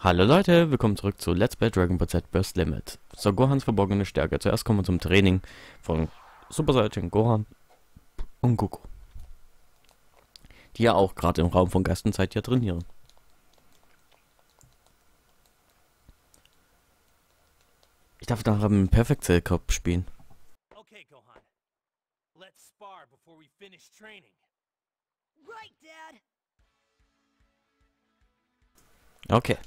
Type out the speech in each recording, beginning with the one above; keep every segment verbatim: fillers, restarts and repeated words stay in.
Hallo Leute, willkommen zurück zu Let's Play Dragon Ball Z Burst Limit. So, Gohans verborgene Stärke. Zuerst kommen wir zum Training von Super Saiyajin Gohan und Goku, die ja auch gerade im Raum von Gastenzeit hier trainieren. Ich darf nachher mit dem Perfect Zellkopf spielen. Okay, Gohan. Let's spar before we finish training. Right, Dad. Okay.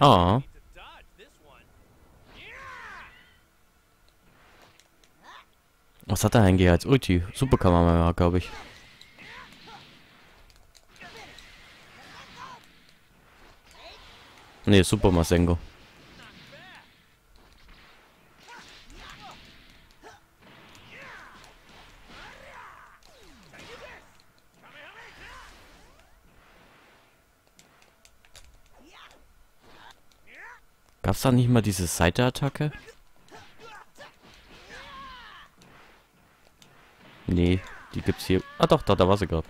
Oh. Was hat er eigentlich als Ulti? Superkamehameha, glaube ich. Ne, Super Masenko. Gab's da nicht mal diese Seite-Attacke? Nee, die gibt's hier. Ah doch, da, da war sie gerade.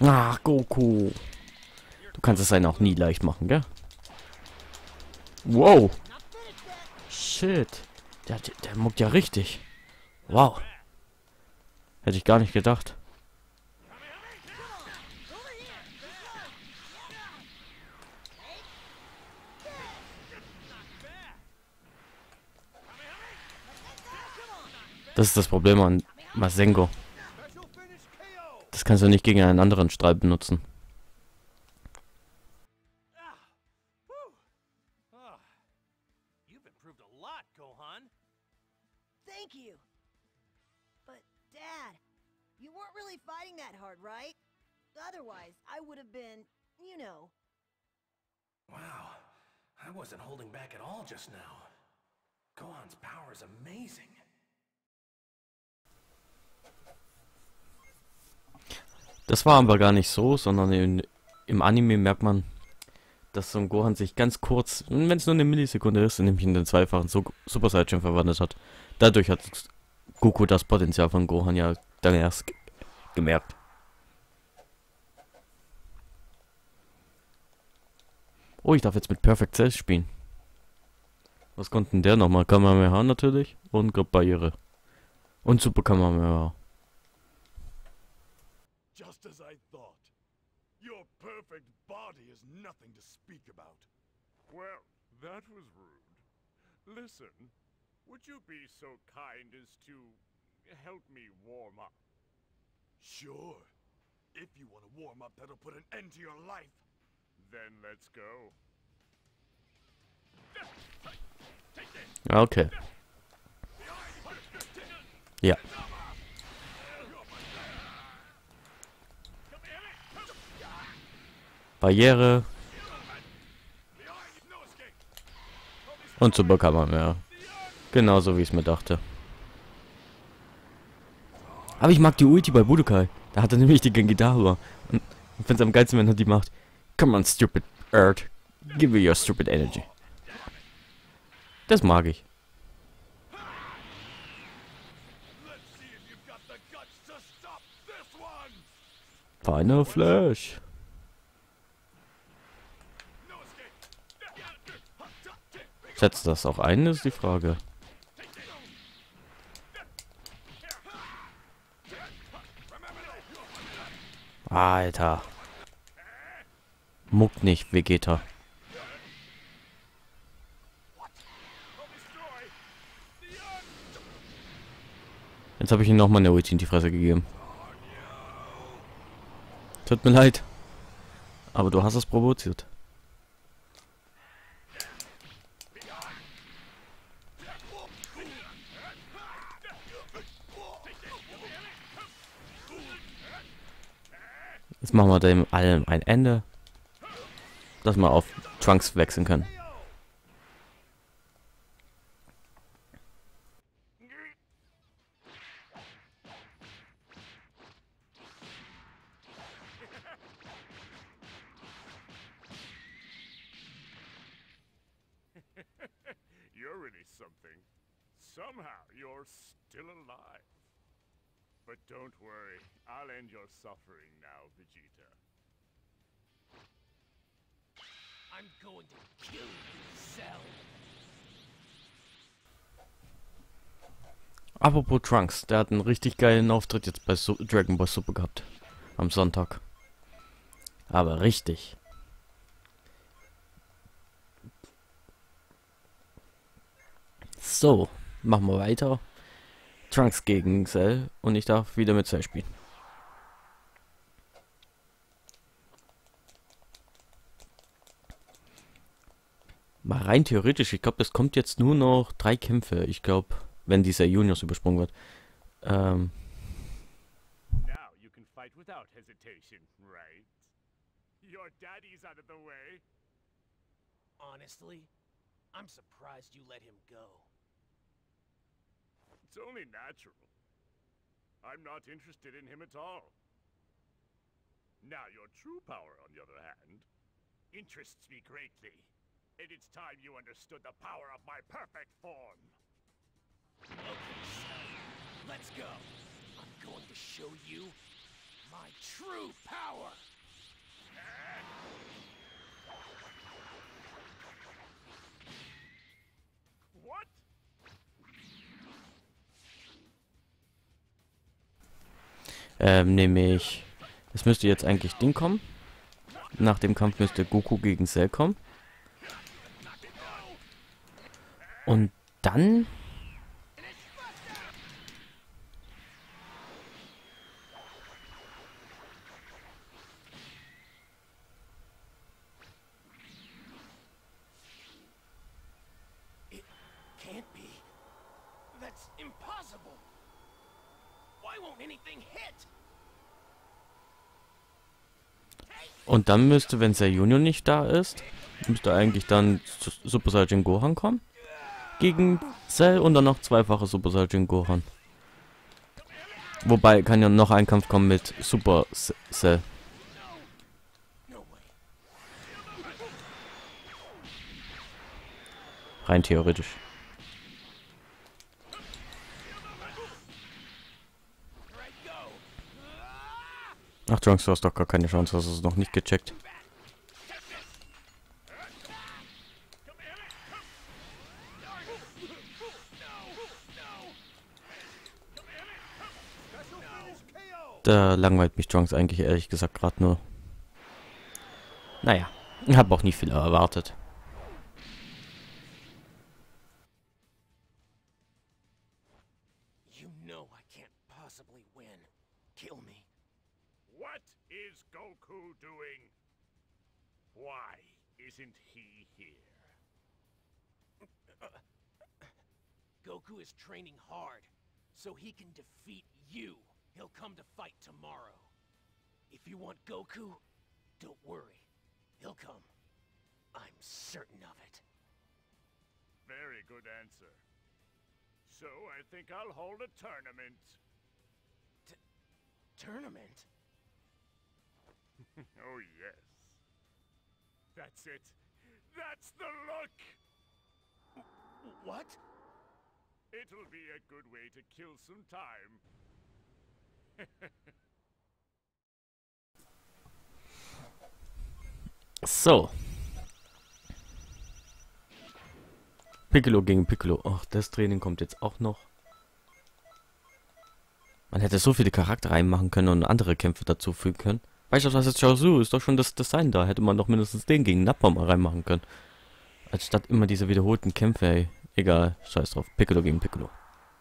Ach, Goku. Du kannst es einen auch nie leicht machen, gell? Wow. Shit. Der, der, der muckt ja richtig. Wow. Hätte ich gar nicht gedacht. Das ist das Problem an Masenko. Das kannst du nicht gegen einen anderen Strahl benutzen. You weren't really fighting that hard, right? Otherwise, I would have been, you know. Wow, I wasn't holding back at all just now. Gohan's power is amazing. Das war aber gar nicht so, sondern in, im Anime merkt man, dass so ein Gohan sich ganz kurz, wenn es nur eine Millisekunde ist, nämlich in den zweifachen Super Saiyajin verwandelt hat. Dadurch hat Goku das Potenzial von Gohan ja dann erst ge gemerkt. Oh, ich darf jetzt mit Perfect Self spielen. Was konnte denn der nochmal? Kamehameha natürlich und Grip Barriere. Und Superkamehameha. Just as I thought. Your perfect body is nothing to speak about. Well, that was rude. Listen. Would you be so kind as to help me warm up? Sure. If you want to warm up, that'll put an end to your life. Then let's go. Okay. Ja. Barriere. Und zur Burkamehameha. Genauso wie ich es mir dachte. Aber ich mag die Ulti bei Budokai. Da hat er nämlich die Gengi Dahua. Und ich finde es am geilsten, wenn er die macht. Come on, stupid Earth. Give me your stupid energy. Das mag ich. Final Flash. Setzt das auch ein, ist die Frage. Alter. Muck nicht, Vegeta. Jetzt habe ich ihm nochmal eine Ulti in die Fresse gegeben. Tut mir leid. Aber du hast es provoziert. Jetzt machen wir dem allem ein Ende, dass wir auf Trunks wechseln können. something, somehow you're still alive. But don't worry, I'll end your suffering now, Vegeta. I'm going to kill you, Cell! Apropos Trunks, der hat einen richtig geilen Auftritt jetzt bei Su- Dragon Ball Super gehabt. Am Sonntag. Aber richtig. So, machen wir weiter. Trunks gegen Cell und ich darf wieder mit Cell spielen. Mal rein theoretisch, ich glaube, das kommt jetzt nur noch drei Kämpfe. Ich glaube, wenn dieser Juniors übersprungen wird. Ähm. Now you can fight without hesitation, right? Your daddy's out of the way. Honestly, I'm surprised you let him go. It's only natural. I'm not interested in him at all. Now your true power, on the other hand, interests me greatly. And it's time you understood the power of my perfect form. Okay, so let's go. I'm going to show you my true power. What? Ähm, nämlich, es müsste jetzt eigentlich Ding kommen. Nach dem Kampf müsste Goku gegen Cell kommen. Und dann... Und dann müsste, wenn Cell Junior nicht da ist, müsste eigentlich dann Super Saiyajin Gohan kommen. Gegen Cell und dann noch zweifache Super Saiyajin Gohan. Wobei kann ja noch ein Kampf kommen mit Super Cell. Rein theoretisch. Ach, Trunks, du hast doch gar keine Chance, hast es noch nicht gecheckt. Da langweilt mich Trunks eigentlich ehrlich gesagt gerade nur. Naja, ich habe auch nicht viel erwartet. Goku is training hard, so he can defeat you. He'll come to fight tomorrow. If you want Goku, don't worry. He'll come. I'm certain of it. Very good answer. So I think I'll hold a tournament. T- tournament? Oh yes. That's it. That's the look! What? It'll be a good way to kill some time. So. Piccolo gegen Piccolo. Ach, das Training kommt jetzt auch noch. Man hätte so viele Charaktere reinmachen können und andere Kämpfe dazu fügen können. Weißt du, was jetzt Chaozu ist doch schon das Design da. Hätte man doch mindestens den gegen Nappa mal reinmachen können. Anstatt immer diese wiederholten Kämpfe, ey. Egal, scheiß drauf. Piccolo gegen Piccolo.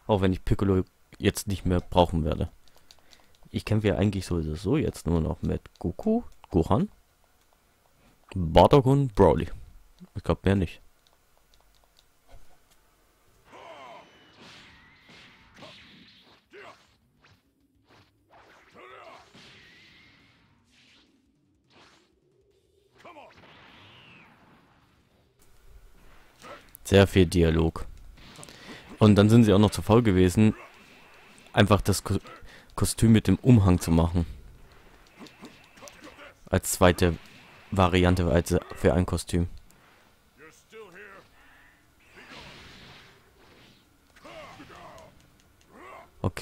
Auch wenn ich Piccolo jetzt nicht mehr brauchen werde. Ich kämpfe ja eigentlich sowieso jetzt nur noch mit Goku, Gohan, Bardock und Broly. Ich glaube mehr nicht. Sehr viel Dialog. Und dann sind sie auch noch zu faul gewesen, einfach das Ko- Kostüm mit dem Umhang zu machen. Als zweite Variante für ein Kostüm.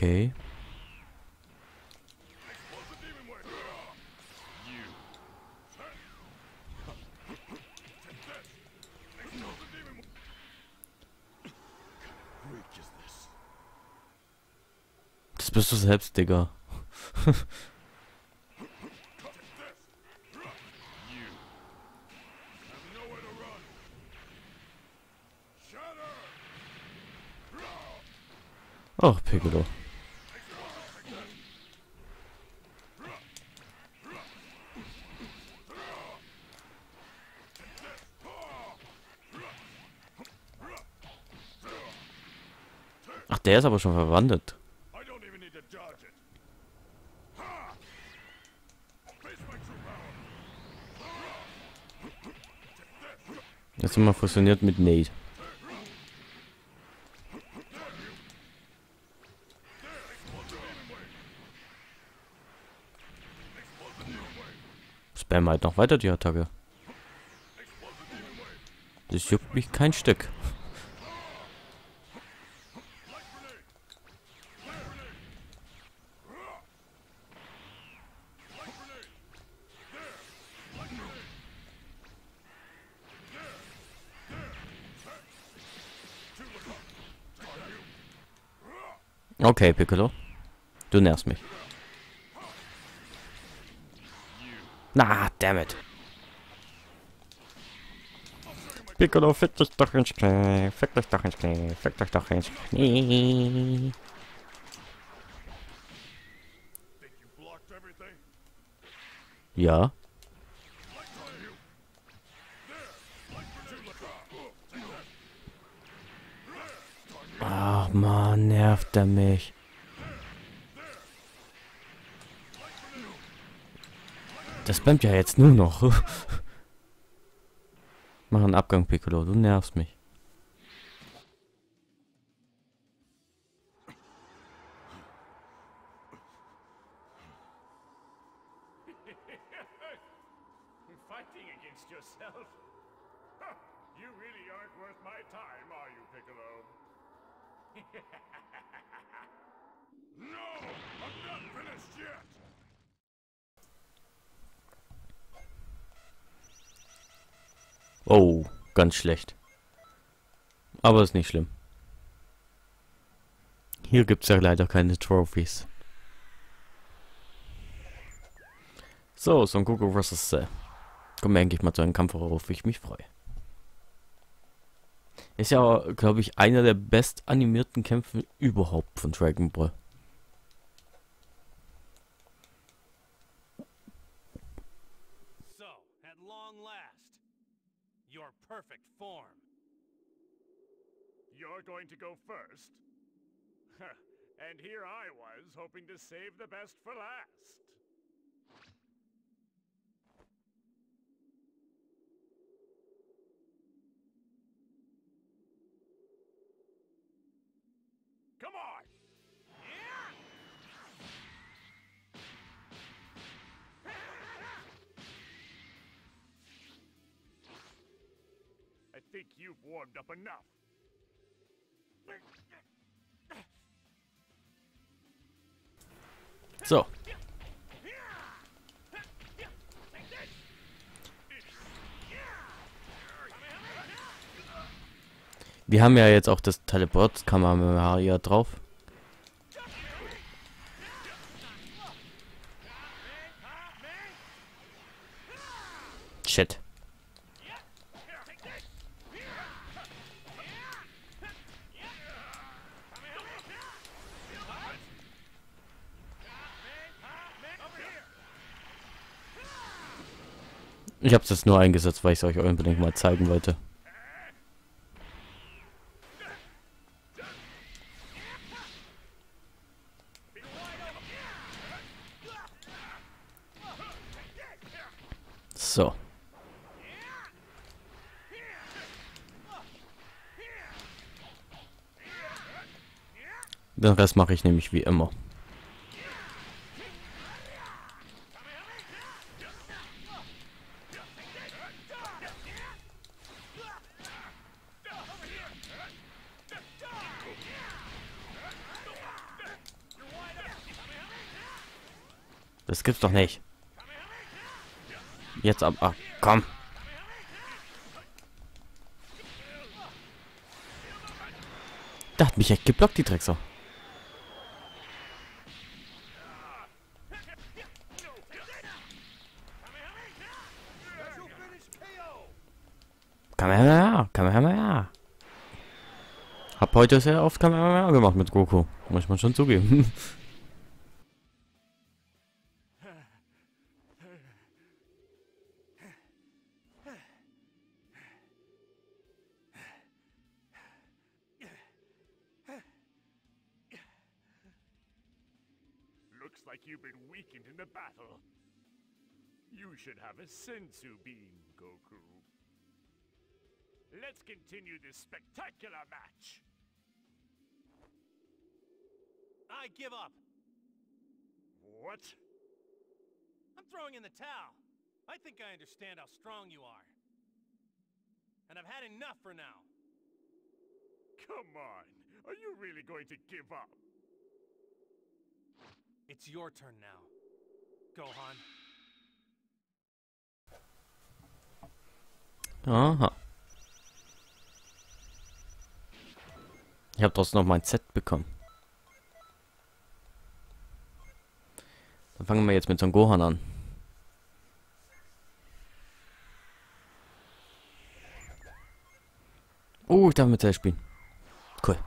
Okay. Das bist du selbst, Digga. Ach, Piccolo. Ach, der ist aber schon verwandelt. Jetzt sind wir fusioniert mit Nate. Spam halt noch weiter die Attacke. Das juckt mich kein Stück. Okay, Piccolo. Du nervst mich. Na, dammit. Piccolo, fick dich doch ins Knie. Fick dich doch ins Knie. Fick dich doch ins Knie. Ja. Ach, Mann, nervt er mich. Das bleibt ja jetzt nur noch. Mach einen Abgang, Piccolo, du nervst mich. Oh, ganz schlecht. Aber ist nicht schlimm. Hier gibt es ja leider keine Trophies. So, Son Goku versus. Cell. Kommen wir eigentlich mal zu einem Kampf, worauf ich mich freue. Ist ja, glaube ich, einer der best animierten Kämpfe überhaupt von Dragon Ball. Perfect form. You're going to go first. And here I was hoping to save the best for last. Come on. I think you've warmed up enough. So. Wir haben ja jetzt auch das Teleport-Kamehameha hier drauf. Shit. Ich habe es jetzt nur eingesetzt, weil ich es euch unbedingt mal zeigen wollte. So. Den Rest mache ich nämlich wie immer. Das gibt's doch nicht. Jetzt ab. Ach, komm. Da hat mich echt geblockt, die Drecksau. Kamehameha, Kamehameha. Hab heute sehr oft Kamehameha gemacht mit Goku. Muss man schon zugeben. Looks like you've been weakened in the battle. You should have a senzu beam, Goku. Let's continue this spectacular match. I give up. What? I'm throwing in the towel. I think I understand how strong you are. And I've had enough for now. Come on. Are you really going to give up? It's your turn now, Gohan. Aha. Ich habe trotzdem noch mein Z bekommen. Dann fangen wir jetzt mit so einem Gohan an. Oh, ich darf mit Z spielen. Cool.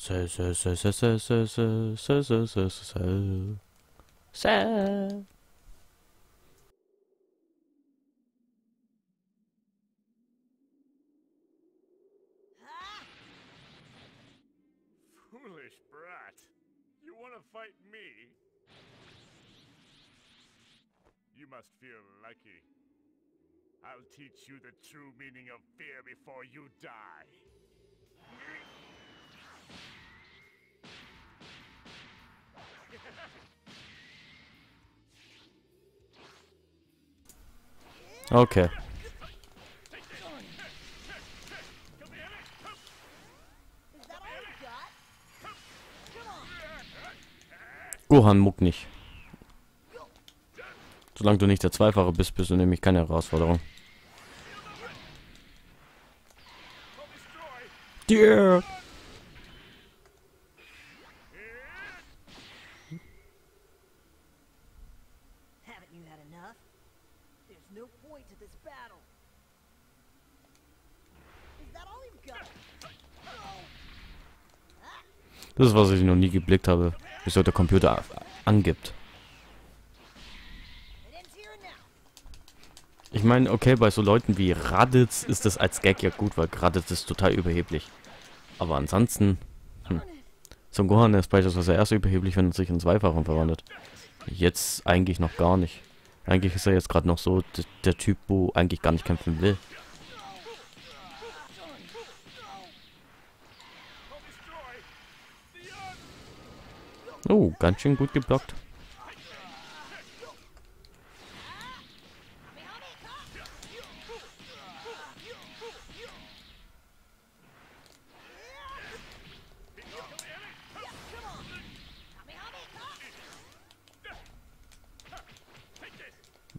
Cell, Cell, Cell, Cell, Cell, Cell, Cell, Cell, Cell, Cell. Fight me? You must feel lucky. I'll teach you the true meaning of fear before you die. Okay. Gohan muck nicht. Solange du nicht der Zweifache bist, bist du nämlich keine Herausforderung. Yeah. Das ist, was ich noch nie geblickt habe. Wieso der Computer angibt. Ich meine, okay, bei so Leuten wie Raditz ist das als Gag ja gut, weil Raditz ist total überheblich. Aber ansonsten... Hm. Zum Gohan ist beispielsweise erst überheblich, wenn er sich in Zweifachen verwandelt. Jetzt eigentlich noch gar nicht. Eigentlich ist er jetzt gerade noch so der Typ, wo eigentlich gar nicht kämpfen will. Oh, ganz schön gut geblockt.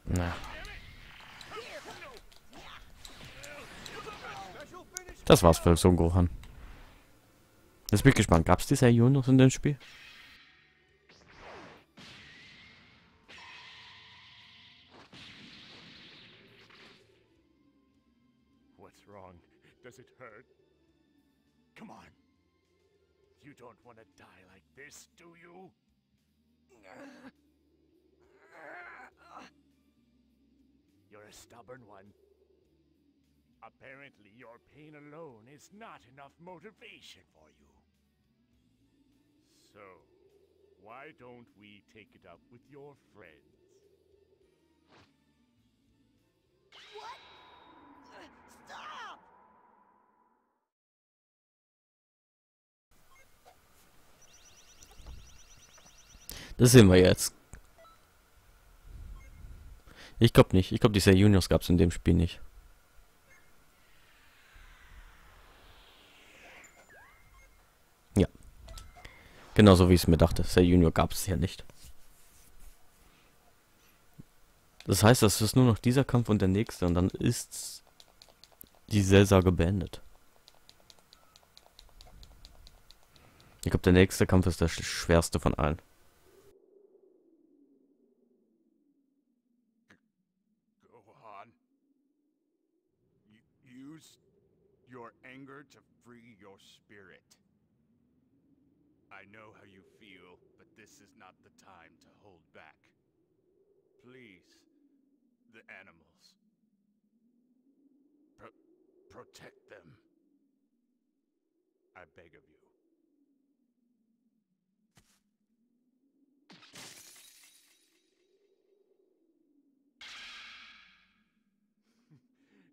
Na. Das war's für Son Gohan. Jetzt bin ich gespannt. Gab's die Cell Junior noch in dem Spiel? Does it hurt? Come on. You don't want to die like this, do you? You're a stubborn one. Apparently, your pain alone is not enough motivation for you. So, why don't we take it up with your friends? What? Stop! Das sehen wir jetzt. Ich glaube nicht. Ich glaube, die Cell Juniors gab es in dem Spiel nicht. Genauso wie ich es mir dachte. Cell Junior gab es ja nicht. Das heißt, das ist nur noch dieser Kampf und der nächste. Und dann ist die Cellsaga beendet. Ich glaube, der nächste Kampf ist der schwerste von allen. Gohan, use your anger to free your spirit. I know how you feel, but this is not the time to hold back. Please, the animals. Pro protect them. I beg of you.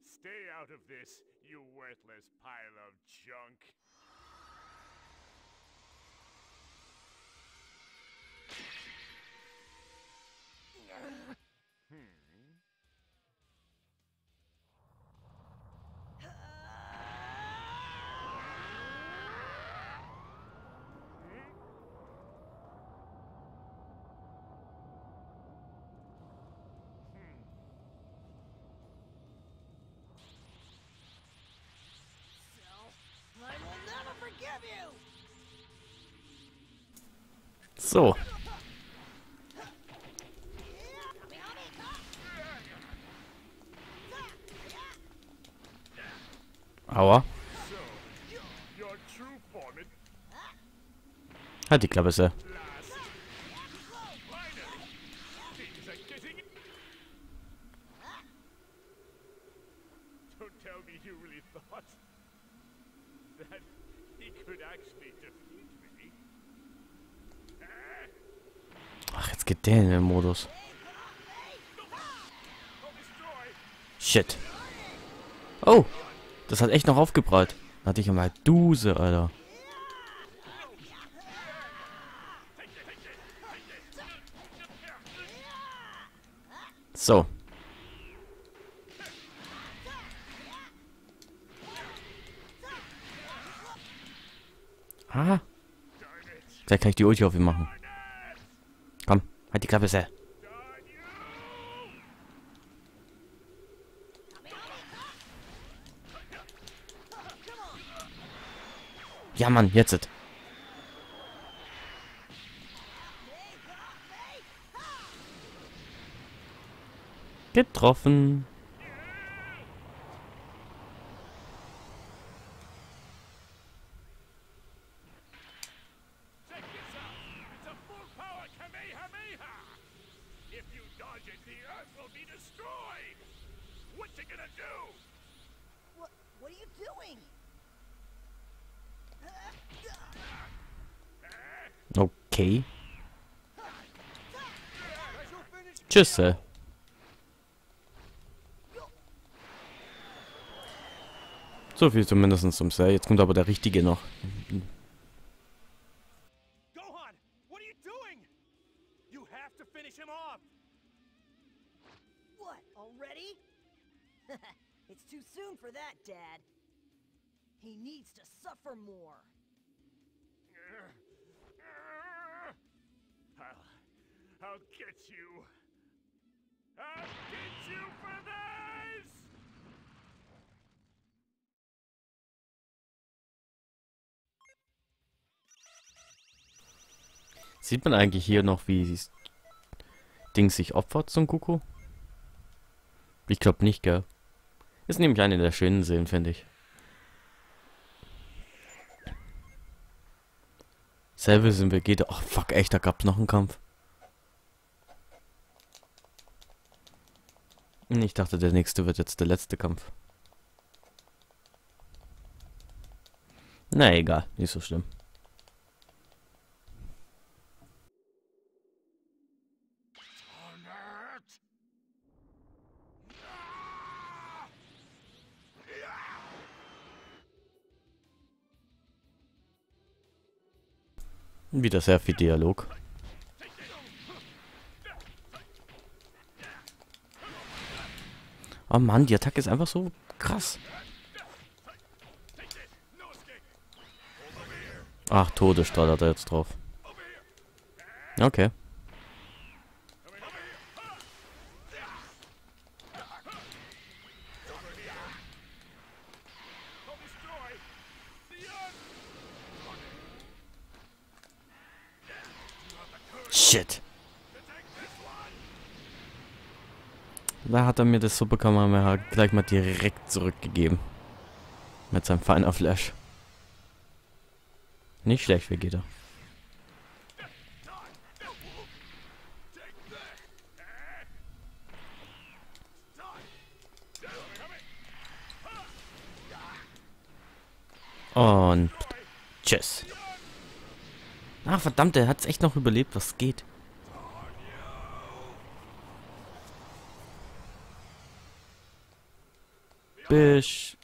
Stay out of this, you worthless pile of junk. So. Aua. Hat die Klappe, Sir. Ach, jetzt geht der in den Modus. Shit. Oh. Das hat echt noch aufgeprallt. Da hatte ich immer Duse, Alter. So. Ah. Da kann ich die Ulti auf ihn machen. Komm, halt die Klappe, Sel. Ja, Mann, jetzt it. Getroffen. Okay. Tschüss, Sir. So viel zumindest zum Sir. Jetzt kommt aber der richtige noch. Gohan, what are you doing? You have to finish him off. What, already? It's too soon for that, Dad. He needs to suffer more. I'll, I'll get you. I'll get you for this! Sieht man eigentlich hier noch, wie dieses Ding sich opfert zum Goku? Ich glaube nicht, gell? Ist nämlich eine der schönen Szenen, finde ich. Selber sind wir Gede. Ach, fuck, echt, da gab's noch einen Kampf. Ich dachte, der nächste wird jetzt der letzte Kampf. Na egal, nicht so schlimm. Wieder sehr viel Dialog. Oh Mann, die Attacke ist einfach so krass. Ach, Todesstrahl hat er jetzt drauf. Okay. Shit. Da hat er mir das Superkamehameha gleich mal direkt zurückgegeben. Mit seinem Final Flash. Nicht schlecht, Vegeta. Und tschüss. Ah, verdammt, er hat's echt noch überlebt, was geht. Bisch.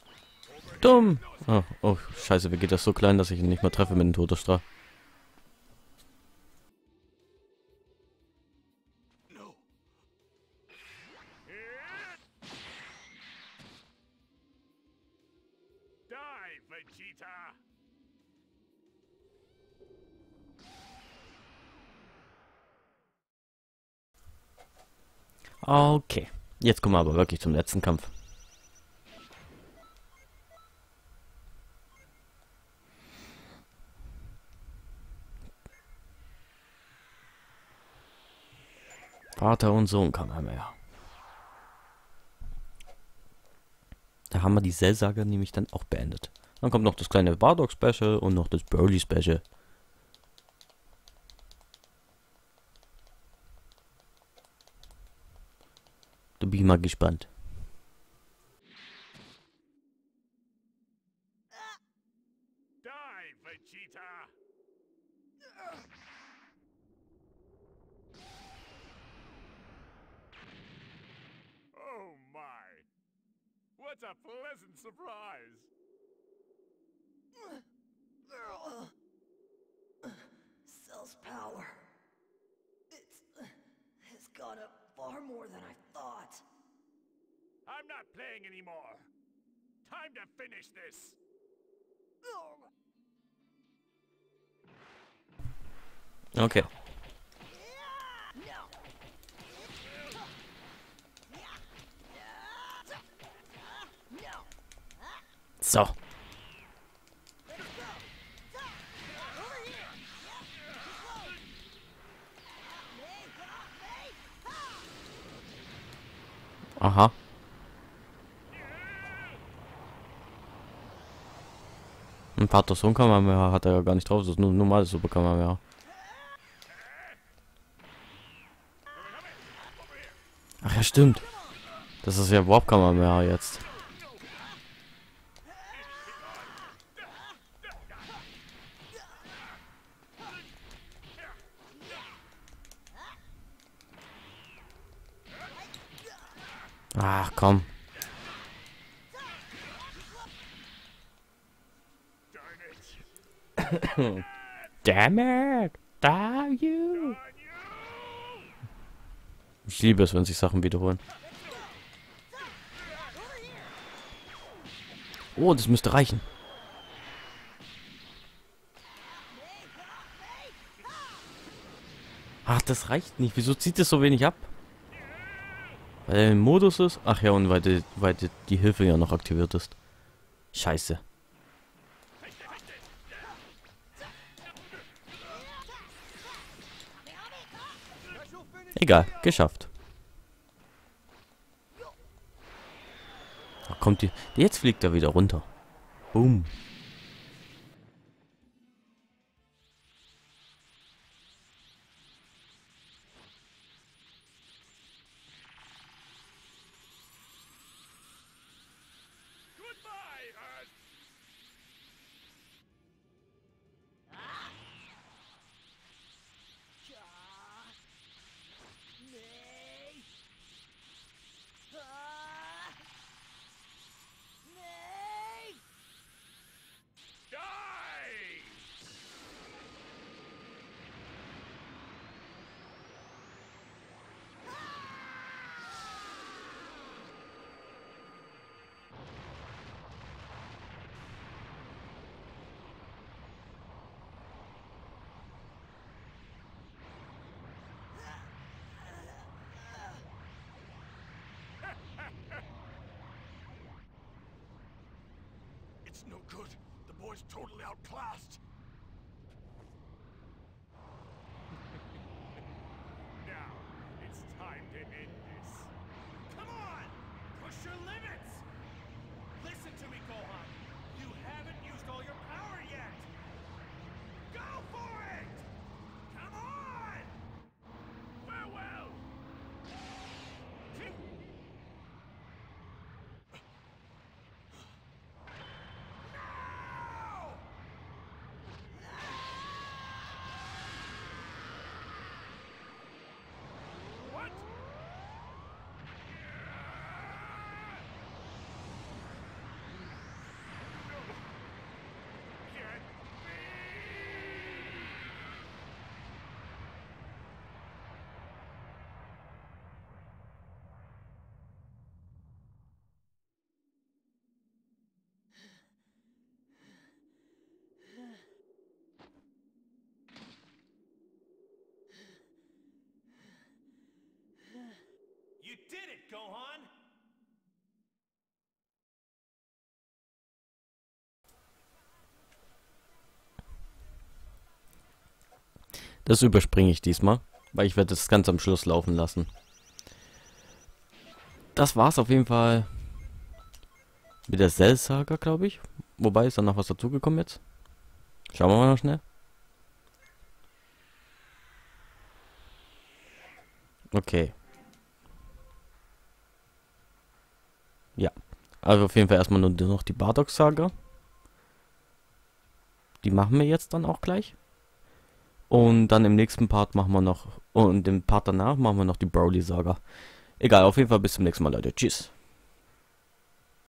Dumm. Oh, oh, scheiße, wie geht das so klein, dass ich ihn nicht mehr treffe mit dem Todesstrahl? Okay, jetzt kommen wir aber wirklich zum letzten Kampf. Vater und Sohn Kamehameha. Da haben wir die Cellsaga nämlich dann auch beendet. Dann kommt noch das kleine Bardock-Special und noch das Burly-Special. Da bin ich mal gespannt. What a pleasant surprise! Girl, uh, uh, Cell's power. It's uh, has gone up far more than I thought. I'm not playing anymore. Time to finish this. Okay. So. Aha. Ein Vater-Sohn-Kamehameha hat er ja gar nicht drauf, das ist nur normales Superkamehameha. Ach ja, stimmt. Das ist ja Warp-Kamehameha jetzt. Ach komm. Damn it! Damn you! Ich liebe es, wenn sich Sachen wiederholen. Oh, das müsste reichen. Ach, das reicht nicht. Wieso zieht es so wenig ab? Weil er im Modus ist? Ach ja, und weil die, weil die, die Hilfe ja noch aktiviert ist. Scheiße. Egal, geschafft. Da kommt die. Jetzt fliegt er wieder runter. Boom. is no good. The boy's totally outclassed. Now, it's time to end this. Come on! Push your limits! Listen to me, Gohan. You haven't used all your power yet. Go for it! Come on! Farewell! You did it, Gohan! Das überspringe ich diesmal, weil ich werde das ganz am Schluss laufen lassen. Das war's auf jeden Fall mit der Cellsaga, glaube ich. Wobei, ist da noch was dazugekommen jetzt? Schauen wir mal noch schnell. Okay. Ja, also auf jeden Fall erstmal nur noch die Bardock-Saga. Die machen wir jetzt dann auch gleich. Und dann im nächsten Part machen wir noch, und im Part danach machen wir noch die Broly-Saga. Egal, auf jeden Fall bis zum nächsten Mal, Leute. Tschüss.